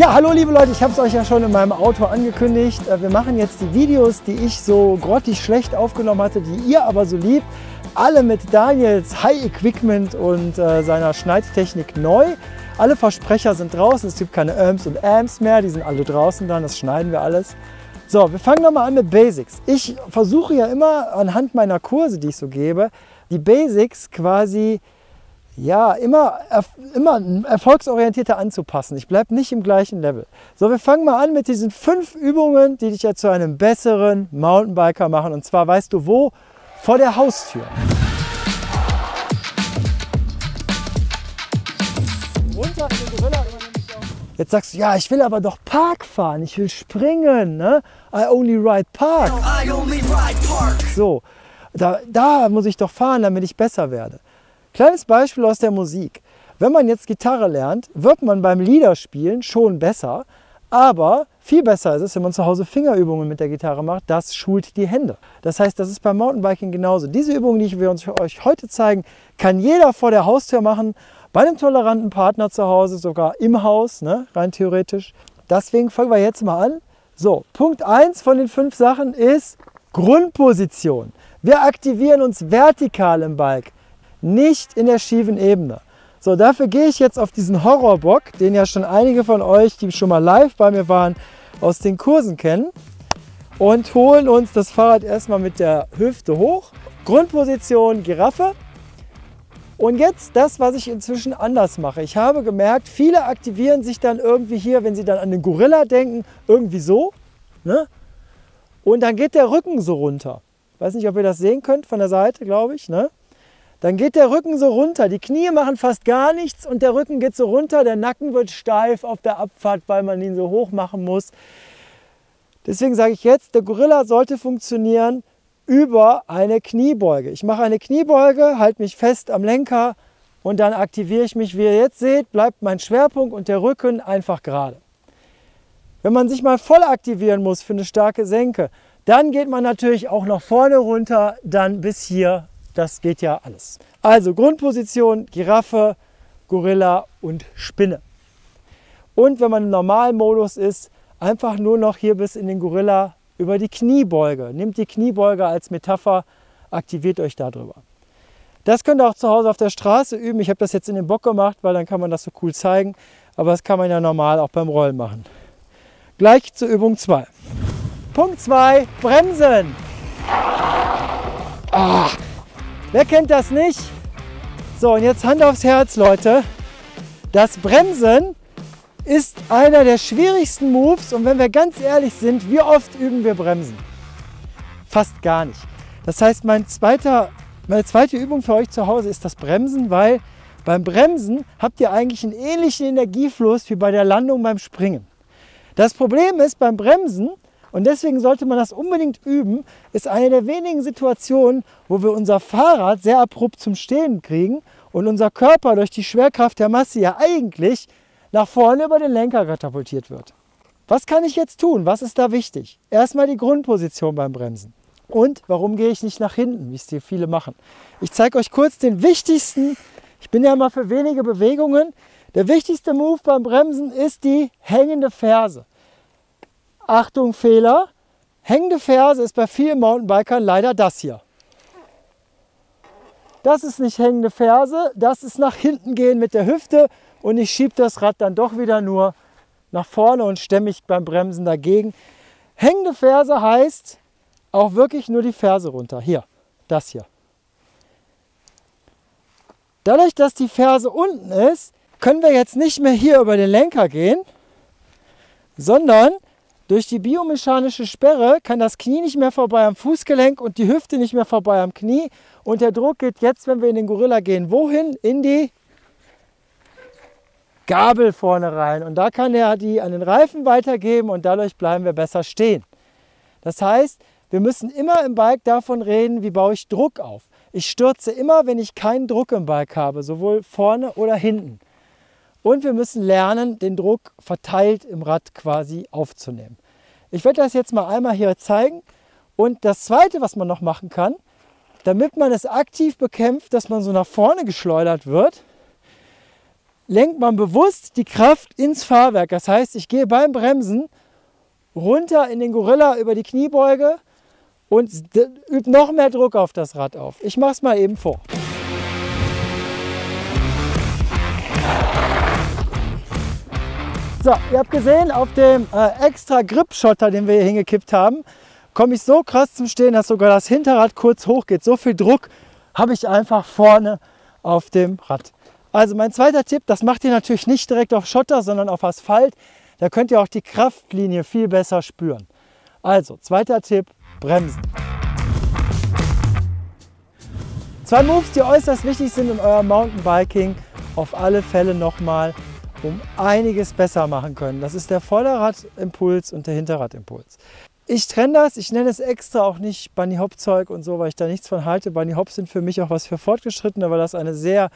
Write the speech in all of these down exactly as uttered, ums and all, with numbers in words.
Ja, hallo liebe Leute, ich habe es euch ja schon in meinem Auto angekündigt. Wir machen jetzt die Videos, die ich so grottig schlecht aufgenommen hatte, die ihr aber so liebt. Alle mit Daniels High Equipment und äh, seiner Schneidtechnik neu. Alle Versprecher sind draußen, es gibt keine Öms und Äms mehr, die sind alle draußen dann, das schneiden wir alles. So, wir fangen nochmal an mit Basics. Ich versuche ja immer anhand meiner Kurse, die ich so gebe, die Basics quasi ja, immer, immer erfolgsorientierter anzupassen. Ich bleibe nicht im gleichen Level. So, wir fangen mal an mit diesen fünf Übungen, die dich ja zu einem besseren Mountainbiker machen. Und zwar weißt du wo? Vor der Haustür. Runter in den Gorilla. Jetzt sagst du, ja, ich will aber doch Park fahren, ich will springen, ne? I only ride Park. I only ride Park. So, da, da muss ich doch fahren, damit ich besser werde. Kleines Beispiel aus der Musik. Wenn man jetzt Gitarre lernt, wird man beim Liederspielen schon besser, aber viel besser ist es, wenn man zu Hause Fingerübungen mit der Gitarre macht, das schult die Hände. Das heißt, das ist beim Mountainbiking genauso. Diese Übungen, die wir uns für euch heute zeigen, kann jeder vor der Haustür machen, bei einem toleranten Partner zu Hause, sogar im Haus, ne, rein theoretisch. Deswegen fangen wir jetzt mal an. So, Punkt eins von den fünf Sachen ist Grundposition. Wir aktivieren uns vertikal im Bike, nicht in der schiefen Ebene. So, dafür gehe ich jetzt auf diesen Horrorbock, den ja schon einige von euch, die schon mal live bei mir waren, aus den Kursen kennen. Und holen uns das Fahrrad erstmal mit der Hüfte hoch. Grundposition Giraffe. Und jetzt das, was ich inzwischen anders mache. Ich habe gemerkt, viele aktivieren sich dann irgendwie hier, wenn sie dann an den Gorilla denken, irgendwie so. Ne? Und dann geht der Rücken so runter. Ich weiß nicht, ob ihr das sehen könnt von der Seite, glaube ich. Ne? Dann geht der Rücken so runter, die Knie machen fast gar nichts und der Rücken geht so runter, der Nacken wird steif auf der Abfahrt, weil man ihn so hoch machen muss. Deswegen sage ich jetzt, der Gorilla sollte funktionieren über eine Kniebeuge. Ich mache eine Kniebeuge, halte mich fest am Lenker und dann aktiviere ich mich. Wie ihr jetzt seht, bleibt mein Schwerpunkt und der Rücken einfach gerade. Wenn man sich mal voll aktivieren muss für eine starke Senke, dann geht man natürlich auch nach vorne runter, dann bis hier. Das geht ja alles. Also Grundposition, Giraffe, Gorilla und Spinne. Und wenn man im Normalmodus ist, einfach nur noch hier bis in den Gorilla über die Kniebeuge. Nehmt die Kniebeuge als Metapher, aktiviert euch darüber. Das könnt ihr auch zu Hause auf der Straße üben. Ich habe das jetzt in den Bock gemacht, weil dann kann man das so cool zeigen. Aber das kann man ja normal auch beim Rollen machen. Gleich zur Übung zwei. Punkt zwei, Bremsen. Ah. Wer kennt das nicht? So, und jetzt Hand aufs Herz, Leute. Das Bremsen ist einer der schwierigsten Moves. Und wenn wir ganz ehrlich sind, wie oft üben wir Bremsen? Fast gar nicht. Das heißt, mein zweiter, meine zweite Übung für euch zu Hause ist das Bremsen, weil beim Bremsen habt ihr eigentlich einen ähnlichen Energiefluss wie bei der Landung beim Springen. Das Problem ist beim Bremsen, und deswegen sollte man das unbedingt üben, ist eine der wenigen Situationen, wo wir unser Fahrrad sehr abrupt zum Stehen kriegen und unser Körper durch die Schwerkraft der Masse ja eigentlich nach vorne über den Lenker katapultiert wird. Was kann ich jetzt tun? Was ist da wichtig? Erstmal die Grundposition beim Bremsen. Und warum gehe ich nicht nach hinten, wie es hier viele machen? Ich zeige euch kurz den wichtigsten, ich bin ja mal für wenige Bewegungen, der wichtigste Move beim Bremsen ist die hängende Ferse. Achtung, Fehler, hängende Ferse ist bei vielen Mountainbikern leider das hier. Das ist nicht hängende Ferse, das ist nach hinten gehen mit der Hüfte und ich schiebe das Rad dann doch wieder nur nach vorne und stemme mich beim Bremsen dagegen. Hängende Ferse heißt auch wirklich nur die Ferse runter, hier, das hier. Dadurch, dass die Ferse unten ist, können wir jetzt nicht mehr hier über den Lenker gehen, sondern durch die biomechanische Sperre kann das Knie nicht mehr vorbei am Fußgelenk und die Hüfte nicht mehr vorbei am Knie. Und der Druck geht jetzt, wenn wir in den Gorilla gehen, wohin? In die Gabel vorne rein. Und da kann er die an den Reifen weitergeben und dadurch bleiben wir besser stehen. Das heißt, wir müssen immer im Bike davon reden, wie baue ich Druck auf. Ich stürze immer, wenn ich keinen Druck im Bike habe, sowohl vorne oder hinten. Und wir müssen lernen, den Druck verteilt im Rad quasi aufzunehmen. Ich werde das jetzt mal einmal hier zeigen. Und das Zweite, was man noch machen kann, damit man es aktiv bekämpft, dass man so nach vorne geschleudert wird, lenkt man bewusst die Kraft ins Fahrwerk. Das heißt, ich gehe beim Bremsen runter in den Gorilla über die Kniebeuge und übe noch mehr Druck auf das Rad auf. Ich mache es mal eben vor. So, ihr habt gesehen, auf dem äh, extra Grip-Schotter, den wir hier hingekippt haben, komme ich so krass zum Stehen, dass sogar das Hinterrad kurz hochgeht. So viel Druck habe ich einfach vorne auf dem Rad. Also mein zweiter Tipp, das macht ihr natürlich nicht direkt auf Schotter, sondern auf Asphalt. Da könnt ihr auch die Kraftlinie viel besser spüren. Also, zweiter Tipp, bremsen. Zwei Moves, die äußerst wichtig sind in eurem Mountainbiking, auf alle Fälle nochmal um einiges besser machen können. Das ist der Vorderradimpuls und der Hinterradimpuls. Ich trenne das, ich nenne es extra auch nicht Bunny Hop Zeug und so, weil ich da nichts von halte. Bunny Hops sind für mich auch was für Fortgeschrittene, weil das eine sehr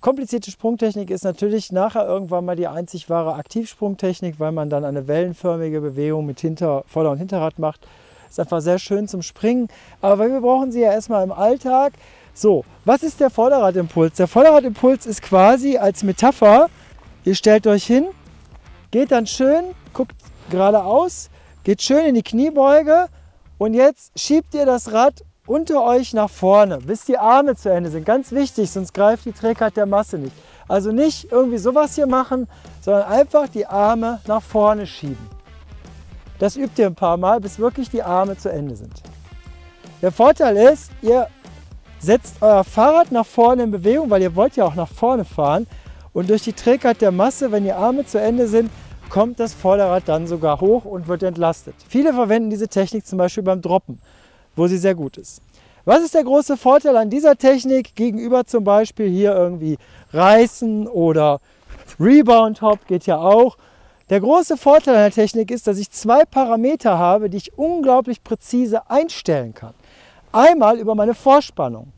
komplizierte Sprungtechnik ist. Natürlich nachher irgendwann mal die einzig wahre Aktivsprungtechnik, weil man dann eine wellenförmige Bewegung mit Hinter-, Vorder- und Hinterrad macht. Ist einfach sehr schön zum Springen, aber wir brauchen sie ja erstmal im Alltag. So, was ist der Vorderradimpuls? Der Vorderradimpuls ist quasi als Metapher: Ihr stellt euch hin, geht dann schön, guckt geradeaus, geht schön in die Kniebeuge und jetzt schiebt ihr das Rad unter euch nach vorne, bis die Arme zu Ende sind. Ganz wichtig, sonst greift die Trägheit der Masse nicht. Also nicht irgendwie sowas hier machen, sondern einfach die Arme nach vorne schieben. Das übt ihr ein paar Mal, bis wirklich die Arme zu Ende sind. Der Vorteil ist, ihr setzt euer Fahrrad nach vorne in Bewegung, weil ihr wollt ja auch nach vorne fahren. Und durch die Trägheit der Masse, wenn die Arme zu Ende sind, kommt das Vorderrad dann sogar hoch und wird entlastet. Viele verwenden diese Technik zum Beispiel beim Droppen, wo sie sehr gut ist. Was ist der große Vorteil an dieser Technik gegenüber zum Beispiel hier irgendwie Reißen oder Rebound Hop geht ja auch? Der große Vorteil an der Technik ist, dass ich zwei Parameter habe, die ich unglaublich präzise einstellen kann. Einmal über meine Vorspannung.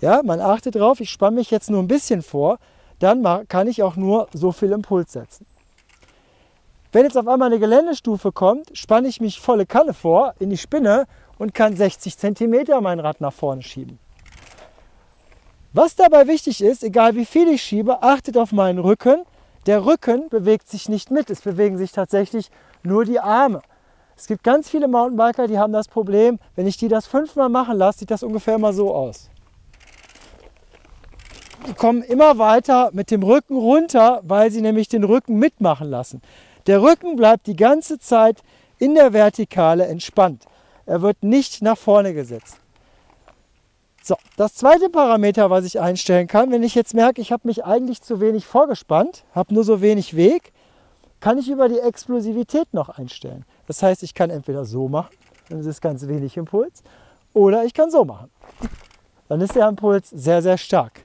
Ja, man achtet darauf, ich spanne mich jetzt nur ein bisschen vor, dann kann ich auch nur so viel Impuls setzen. Wenn jetzt auf einmal eine Geländestufe kommt, spanne ich mich volle Kanne vor in die Spinne und kann sechzig Zentimeter mein Rad nach vorne schieben. Was dabei wichtig ist, egal wie viel ich schiebe, achtet auf meinen Rücken. Der Rücken bewegt sich nicht mit, es bewegen sich tatsächlich nur die Arme. Es gibt ganz viele Mountainbiker, die haben das Problem, wenn ich die das fünfmal machen lasse, sieht das ungefähr immer so aus. Die kommen immer weiter mit dem Rücken runter, weil sie nämlich den Rücken mitmachen lassen. Der Rücken bleibt die ganze Zeit in der Vertikale entspannt. Er wird nicht nach vorne gesetzt. So, das zweite Parameter, was ich einstellen kann, wenn ich jetzt merke, ich habe mich eigentlich zu wenig vorgespannt, habe nur so wenig Weg, kann ich über die Explosivität noch einstellen. Das heißt, ich kann entweder so machen, dann ist es ganz wenig Impuls, oder ich kann so machen. Dann ist der Impuls sehr, sehr stark.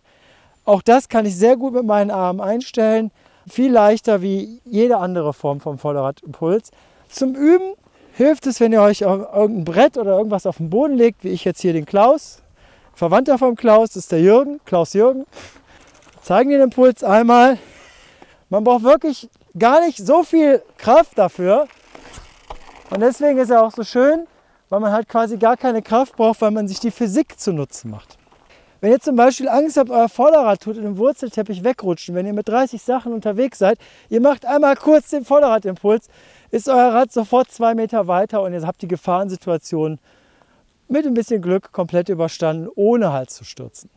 Auch das kann ich sehr gut mit meinen Armen einstellen. Viel leichter wie jede andere Form vom Vorderradimpuls. Zum Üben hilft es, wenn ihr euch auf irgendein Brett oder irgendwas auf den Boden legt, wie ich jetzt hier den Klaus. Verwandter vom Klaus, das ist der Jürgen, Klaus Jürgen. Wir zeigen den Impuls einmal. Man braucht wirklich gar nicht so viel Kraft dafür. Und deswegen ist er auch so schön, weil man halt quasi gar keine Kraft braucht, weil man sich die Physik zunutze macht. Wenn ihr zum Beispiel Angst habt, euer Vorderrad tut in einem Wurzelteppich wegrutschen, wenn ihr mit dreißig Sachen unterwegs seid, ihr macht einmal kurz den Vorderradimpuls, ist euer Rad sofort zwei Meter weiter und ihr habt die Gefahrensituation mit ein bisschen Glück komplett überstanden, ohne halt zu stürzen.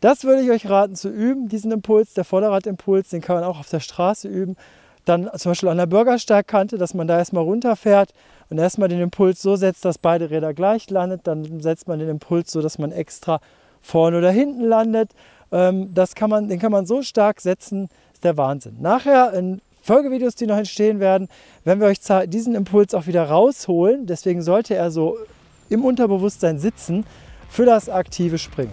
Das würde ich euch raten zu üben, diesen Impuls, der Vorderradimpuls, den kann man auch auf der Straße üben. Dann zum Beispiel an der Bürgersteigkante, dass man da erstmal runterfährt und erstmal den Impuls so setzt, dass beide Räder gleich landen. Dann setzt man den Impuls so, dass man extra vorne oder hinten landet. Das kann man, den kann man so stark setzen, ist der Wahnsinn. Nachher in Folgevideos, die noch entstehen werden, werden wir euch diesen Impuls auch wieder rausholen. Deswegen sollte er so im Unterbewusstsein sitzen für das aktive Springen.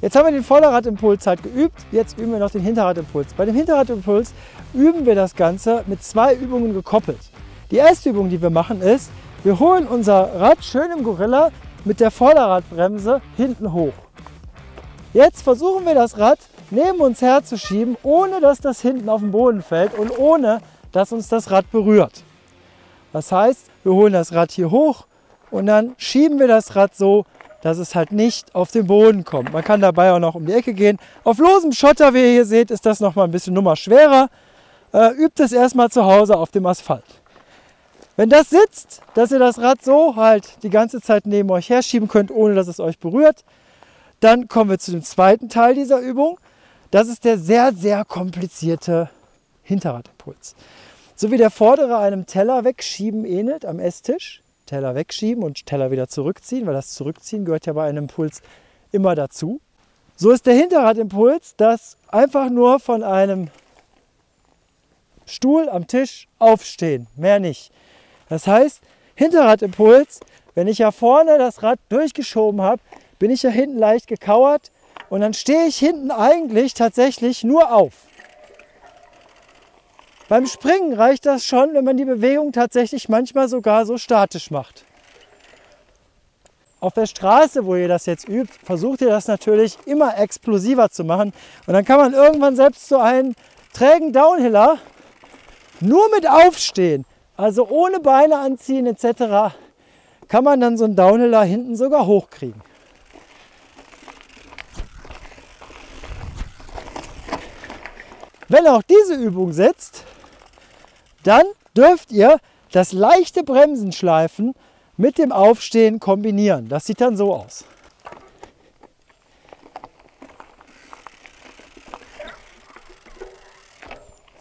Jetzt haben wir den Vorderradimpuls halt geübt, jetzt üben wir noch den Hinterradimpuls. Bei dem Hinterradimpuls üben wir das Ganze mit zwei Übungen gekoppelt. Die erste Übung, die wir machen, ist, wir holen unser Rad schön im Gorilla mit der Vorderradbremse hinten hoch. Jetzt versuchen wir das Rad neben uns herzuschieben, ohne dass das hinten auf den Boden fällt und ohne, dass uns das Rad berührt. Das heißt, wir holen das Rad hier hoch und dann schieben wir das Rad so, dass es halt nicht auf den Boden kommt. Man kann dabei auch noch um die Ecke gehen. Auf losem Schotter, wie ihr hier seht, ist das nochmal ein bisschen Nummer schwerer. Äh, übt es erstmal zu Hause auf dem Asphalt. Wenn das sitzt, dass ihr das Rad so halt die ganze Zeit neben euch herschieben könnt, ohne dass es euch berührt, dann kommen wir zu dem zweiten Teil dieser Übung. Das ist der sehr, sehr komplizierte Hinterradimpuls. So wie der vordere einem Teller wegschieben ähnelt am Esstisch, Teller wegschieben und Teller wieder zurückziehen, weil das Zurückziehen gehört ja bei einem Impuls immer dazu. So ist der Hinterradimpuls, dass einfach nur von einem Stuhl am Tisch aufstehen, mehr nicht. Das heißt, Hinterradimpuls, wenn ich ja vorne das Rad durchgeschoben habe, bin ich ja hinten leicht gekauert und dann stehe ich hinten eigentlich tatsächlich nur auf. Beim Springen reicht das schon, wenn man die Bewegung tatsächlich manchmal sogar so statisch macht. Auf der Straße, wo ihr das jetzt übt, versucht ihr das natürlich immer explosiver zu machen. Und dann kann man irgendwann selbst so einen trägen Downhiller nur mit Aufstehen, also ohne Beine anziehen et cetera, kann man dann so einen Downhiller hinten sogar hochkriegen. Wenn auch diese Übung sitzt, dann dürft ihr das leichte Bremsenschleifen mit dem Aufstehen kombinieren. Das sieht dann so aus.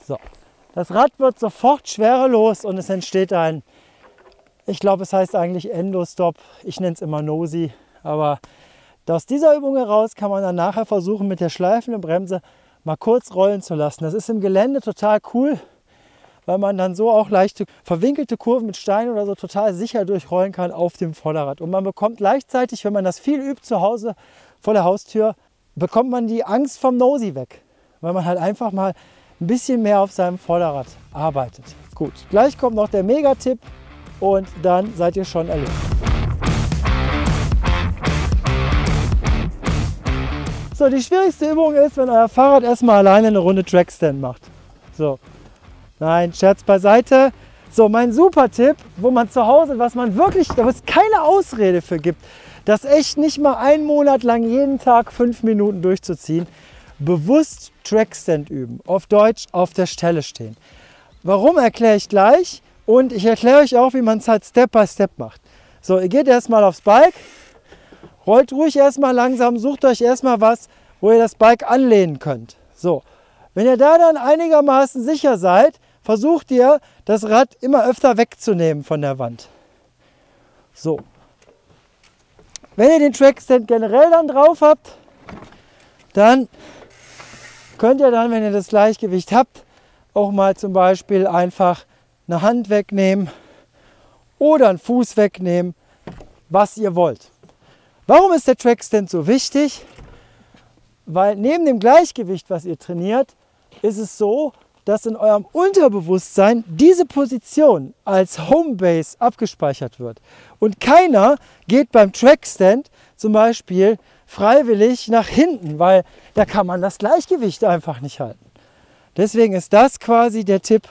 So, das Rad wird sofort schwerelos und es entsteht ein, ich glaube es heißt eigentlich Endostop, ich nenne es immer Nosi, aber aus dieser Übung heraus kann man dann nachher versuchen, mit der schleifenden Bremse mal kurz rollen zu lassen. Das ist im Gelände total cool, weil man dann so auch leichte verwinkelte Kurven mit Steinen oder so total sicher durchrollen kann auf dem Vorderrad. Und man bekommt gleichzeitig, wenn man das viel übt zu Hause vor der Haustür, bekommt man die Angst vom Nosi weg, weil man halt einfach mal ein bisschen mehr auf seinem Vorderrad arbeitet. Gut, gleich kommt noch der Megatipp und dann seid ihr schon erledigt. So, die schwierigste Übung ist, wenn euer Fahrrad erstmal alleine eine Runde Trackstand macht. So, nein, Scherz beiseite. So, mein super Tipp, wo man zu Hause, was man wirklich, wo es keine Ausrede für gibt, das echt nicht mal einen Monat lang jeden Tag fünf Minuten durchzuziehen, bewusst Trackstand üben, auf Deutsch auf der Stelle stehen. Warum, erkläre ich gleich und ich erkläre euch auch, wie man es halt Step by Step macht. So, ihr geht erstmal aufs Bike. Rollt ruhig erstmal langsam, sucht euch erstmal was, wo ihr das Bike anlehnen könnt. So, wenn ihr da dann einigermaßen sicher seid, versucht ihr, das Rad immer öfter wegzunehmen von der Wand. So, wenn ihr den Trackstand generell dann drauf habt, dann könnt ihr dann, wenn ihr das Gleichgewicht habt, auch mal zum Beispiel einfach eine Hand wegnehmen oder einen Fuß wegnehmen, was ihr wollt. Warum ist der Trackstand so wichtig? Weil neben dem Gleichgewicht, was ihr trainiert, ist es so, dass in eurem Unterbewusstsein diese Position als Homebase abgespeichert wird. Und keiner geht beim Trackstand zum Beispiel freiwillig nach hinten, weil da kann man das Gleichgewicht einfach nicht halten. Deswegen ist das quasi der Tipp.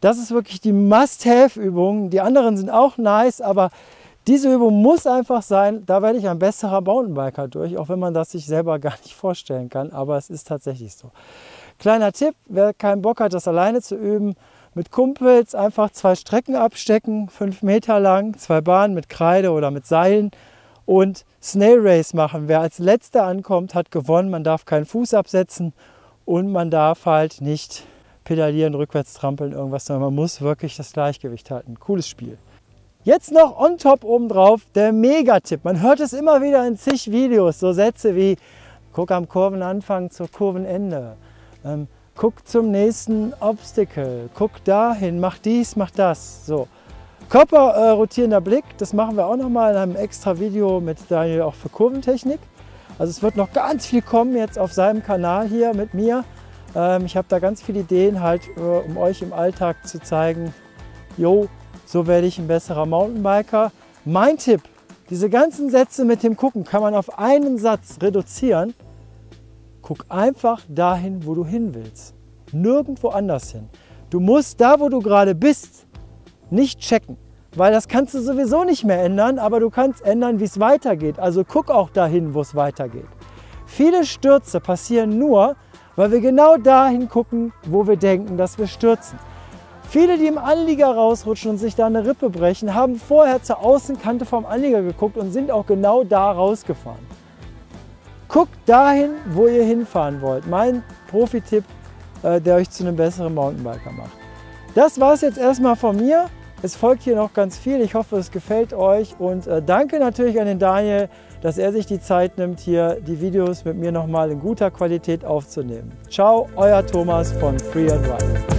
Das ist wirklich die Must-Have-Übung. Die anderen sind auch nice, aber diese Übung muss einfach sein, da werde ich ein besserer Mountainbiker durch, auch wenn man das sich selber gar nicht vorstellen kann, aber es ist tatsächlich so. Kleiner Tipp, wer keinen Bock hat, das alleine zu üben, mit Kumpels einfach zwei Strecken abstecken, fünf Meter lang, zwei Bahnen mit Kreide oder mit Seilen und Snail Race machen. Wer als Letzter ankommt, hat gewonnen, man darf keinen Fuß absetzen und man darf halt nicht pedalieren, rückwärts trampeln, irgendwas, sondern man muss wirklich das Gleichgewicht halten. Cooles Spiel. Jetzt noch on top obendrauf der Megatipp. Man hört es immer wieder in zig Videos, so Sätze wie guck am Kurvenanfang zur Kurvenende, ähm, guck zum nächsten Obstacle, guck dahin, mach dies, mach das. So. Körper äh, rotierender Blick, das machen wir auch nochmal in einem extra Video mit Daniel auch für Kurventechnik. Also es wird noch ganz viel kommen jetzt auf seinem Kanal hier mit mir. Ähm, ich habe da ganz viele Ideen halt, äh, um euch im Alltag zu zeigen, yo, so werde ich ein besserer Mountainbiker. Mein Tipp, diese ganzen Sätze mit dem Gucken kann man auf einen Satz reduzieren. Guck einfach dahin, wo du hin willst. Nirgendwo anders hin. Du musst da, wo du gerade bist, nicht checken. weil das kannst du sowieso nicht mehr ändern, aber du kannst ändern, wie es weitergeht. Also guck auch dahin, wo es weitergeht. Viele Stürze passieren nur, weil wir genau dahin gucken, wo wir denken, dass wir stürzen. Viele, die im Anlieger rausrutschen und sich da eine Rippe brechen, haben vorher zur Außenkante vom Anlieger geguckt und sind auch genau da rausgefahren. Guckt dahin, wo ihr hinfahren wollt. Mein Profi-Tipp, der euch zu einem besseren Mountainbiker macht. Das war es jetzt erstmal von mir. Es folgt hier noch ganz viel. Ich hoffe, es gefällt euch. Und äh, danke natürlich an den Daniel, dass er sich die Zeit nimmt, hier die Videos mit mir nochmal in guter Qualität aufzunehmen. Ciao, euer Thomas von Free and Ride.